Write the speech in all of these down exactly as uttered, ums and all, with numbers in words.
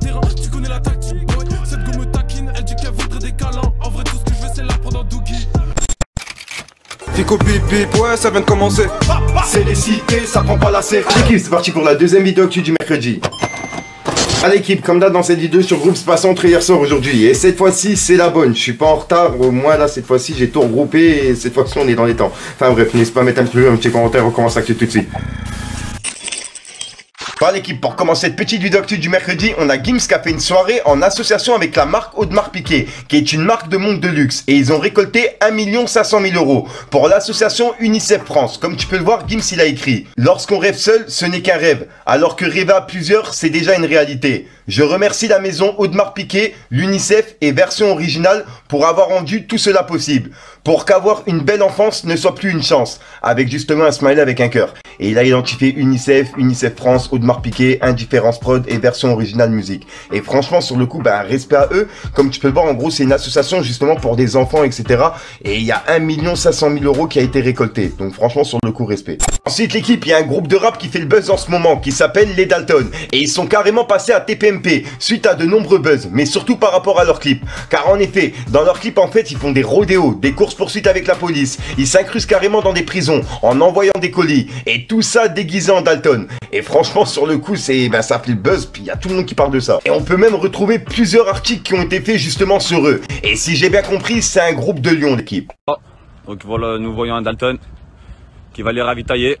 terrain, tu connais la tactique. Ouais, cette gomme me taquine, elle dit qu'elle voudrait des câlins. En vrai, tout ce que je veux, c'est la prendre en doogie. Fico bip bip, ouais, ça vient de commencer. C'est les cités, ça prend pas la serre. L'équipe, c'est parti pour la deuxième vidéo que tu du mercredi. À l'équipe, comme là dans cette vidéo sur groupe passe entre hier soir aujourd'hui. Et cette fois-ci c'est la bonne, je suis pas en retard, au moins là cette fois-ci j'ai tout regroupé et cette fois-ci on est dans les temps. Enfin bref, n'hésite pas à mettre un petit peu, un petit commentaire, on commence l'actu tout de suite. Par l'équipe, pour commencer cette petite vidéo actu du mercredi, on a GIMS qui a fait une soirée en association avec la marque Audemars Piquet, qui est une marque de montres de luxe, et ils ont récolté un million cinq cent mille euros pour l'association UNICEF France. Comme tu peux le voir, GIMS il a écrit « Lorsqu'on rêve seul, ce n'est qu'un rêve, alors que rêver à plusieurs, c'est déjà une réalité. Je remercie la maison Audemars Piquet, l'UNICEF et Version Originale pour avoir rendu tout cela possible, pour qu'avoir une belle enfance ne soit plus une chance, avec justement un smiley avec un cœur. » Et il a identifié UNICEF, UNICEF France, Audemars Piquet, Indifférence Prod et Version Originale Musique. Et franchement, sur le coup, bah, respect à eux. Comme tu peux le voir, en gros, c'est une association justement pour des enfants, et cetera. Et il y a un million cinq cent mille euros qui a été récolté. Donc franchement, sur le coup, respect. Ensuite, l'équipe, il y a un groupe de rap qui fait le buzz en ce moment, qui s'appelle les Dalton. Et ils sont carrément passés à T P M P, suite à de nombreux buzz, mais surtout par rapport à leurs clips. Car en effet, dans leurs clips, en fait, ils font des rodéos, des courses-poursuites avec la police. Ils s'incrustent carrément dans des prisons, en envoyant des colis. Et tout ça déguisé en Dalton. Et franchement, sur le coup, c'est ben, ça fait le buzz, puis il y a tout le monde qui parle de ça. Et on peut même retrouver plusieurs articles qui ont été faits justement sur eux. Et si j'ai bien compris, c'est un groupe de Lyon, l'équipe. Donc voilà, nous voyons un Dalton qui va les ravitailler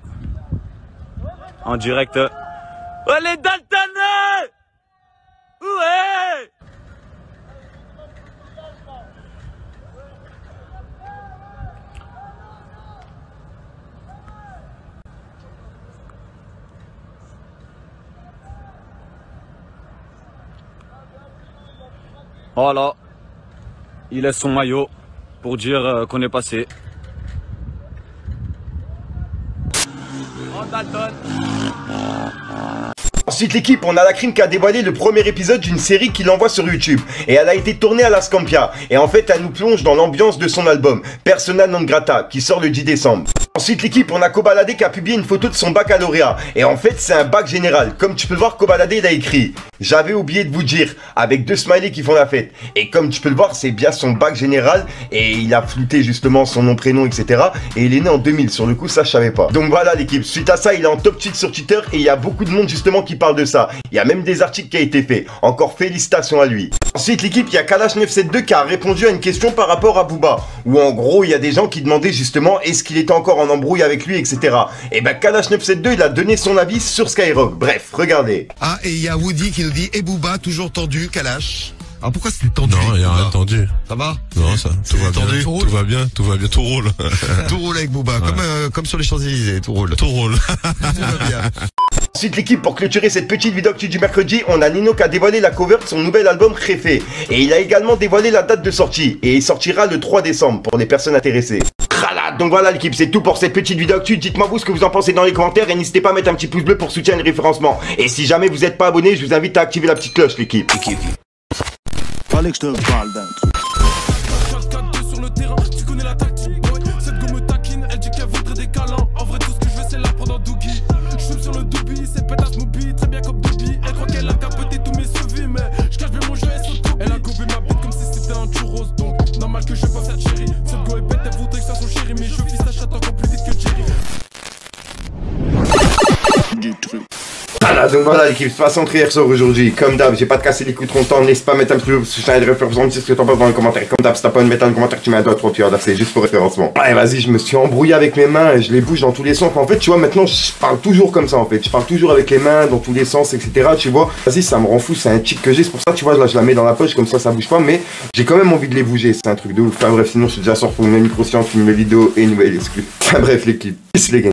en direct. Ouais, les Dalton! Ouais! Voilà, il laisse son maillot pour dire euh, qu'on est passé. Ensuite l'équipe, on a Lacrim qui a dévoilé le premier épisode d'une série qu'il envoie sur YouTube. Et elle a été tournée à Lascampia. Et en fait, elle nous plonge dans l'ambiance de son album, Persona non grata, qui sort le dix décembre. Ensuite l'équipe, on a Kobalade qui a publié une photo de son baccalauréat. Et en fait c'est un bac général. Comme tu peux le voir, Kobalade il a écrit « J'avais oublié de vous dire » avec deux smileys qui font la fête. Et comme tu peux le voir, c'est bien son bac général. Et il a flouté justement son nom, prénom, et cetera. Et il est né en deux mille, sur le coup ça je savais pas. Donc voilà l'équipe, suite à ça il est en top tweet sur Twitter. Et il y a beaucoup de monde justement qui parle de ça. Il y a même des articles qui a été fait. Encore félicitations à lui. Ensuite l'équipe, il y a Kalash neuf cent soixante-douze qui a répondu à une question par rapport à Booba. Où en gros il y a des gens qui demandaient justement est-ce qu'il était encore en embrouille avec lui, et cetera. Et ben Kalash neuf cent soixante-douze il a donné son avis sur Skyrock. Bref, regardez. Ah, et il y a Woody qui nous dit et Booba toujours tendu, Kalash. Ah, pourquoi c'était tendu? Non, il y a rien tendu. Ça va? Non, ça, tout va bien, tendu, tout, tout va bien, tout va bien, tout roule. Tout roule avec Booba, ouais. Comme, euh, comme sur les Champs-Élysées, tout roule. Tout roule. Tout va bien. Ensuite l'équipe, pour clôturer cette petite vidéo actu du mercredi, on a Nino qui a dévoilé la cover de son nouvel album Réfé. Et il a également dévoilé la date de sortie. Et il sortira le trois décembre pour les personnes intéressées. Donc voilà l'équipe, c'est tout pour cette petite vidéo actuelle. Dites-moi vous ce que vous en pensez dans les commentaires et n'hésitez pas à mettre un petit pouce bleu pour soutenir le référencement. Et si jamais vous n'êtes pas abonné, je vous invite à activer la petite cloche l'équipe. Fallait que je te parle d'un truc. quatre quatre deux sur le terrain, tu connais la tactique. Cette gomme taquine, elle dit qu'elle voudrait des câlins. En vrai tout ce que je veux c'est la prendre en doogie. Je suis sur le doobie, cette pétasse m'oublie. Très bien comme Bobby, elle croit qu'elle a capoté tous mes sevis. Mais je cache bien mon jeu et son tout. Elle a coupé ma bite comme si c'était un churros. Donc normal que je fasse cette chérie. Cette go est bête, elle voudrait que ça soit chérie. Mais je vis la chatte encore plus vite que Jerry. Du truc. Voilà, donc voilà l'équipe, soixante hier sort aujourd'hui. Comme d'hab, j'ai pas de casser les coups trop longtemps. N'hésite pas à mettre un petit pouce sur le référencement, dis ce que t'en penses dans les commentaires. Comme d'hab, si t'as pas envie de mettre un commentaire, tu mets un doigt trop pire, c'est juste pour référencement. Ouais, vas-y, je me suis embrouillé avec mes mains et je les bouge dans tous les sens. En fait, tu vois, maintenant je parle toujours comme ça en fait. Je parle toujours avec les mains dans tous les sens, et cetera. Tu vois, vas-y, ça me rend fou, c'est un tic que j'ai. C'est pour ça, tu vois, là je la mets dans la poche, comme ça ça bouge pas, mais j'ai quand même envie de les bouger. C'est un truc de ouf. Enfin bref, sinon je suis déjà sorti pour une micro-science, une vidéo et une nouvelle exclue. Enfin bref, l'équipe, peace les gars.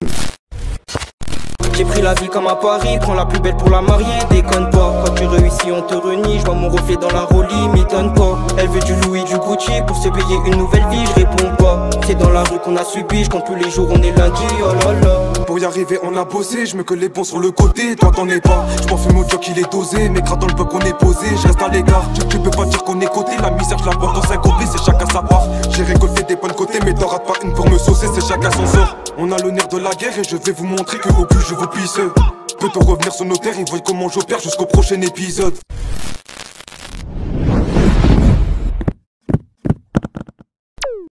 J'ai pris la ville comme à Paris, prends la plus belle pour la marier, déconne pas. Quand tu réussis on te renie, je vois mon reflet dans la Rollie, m'étonne pas. Elle veut du Louis, du Gucci, pour se payer une nouvelle vie, je réponds pas. C'est dans la rue qu'on a subi, je compte plus les jours, on est lundi, oh là là. Pour y arriver on a bossé, je me que les ponts sur le côté, toi t'en es pas. Je m'en fume mon vieux qu'il est dosé, mais grave dans le peu qu'on est posé, je reste à l'égard. Tu peux pas dire qu'on est coté, la misère je la porte dans un copie, c'est chacun sa part. J'ai récolté des bonnes côtés, mais t'en rates pas une pour me saucer, c'est chacun son sort. On a l'honneur de la guerre et je vais vous montrer que au plus je vous. Peut-on revenir sur nos terres, ils voient comment j'opère jusqu'au prochain épisode.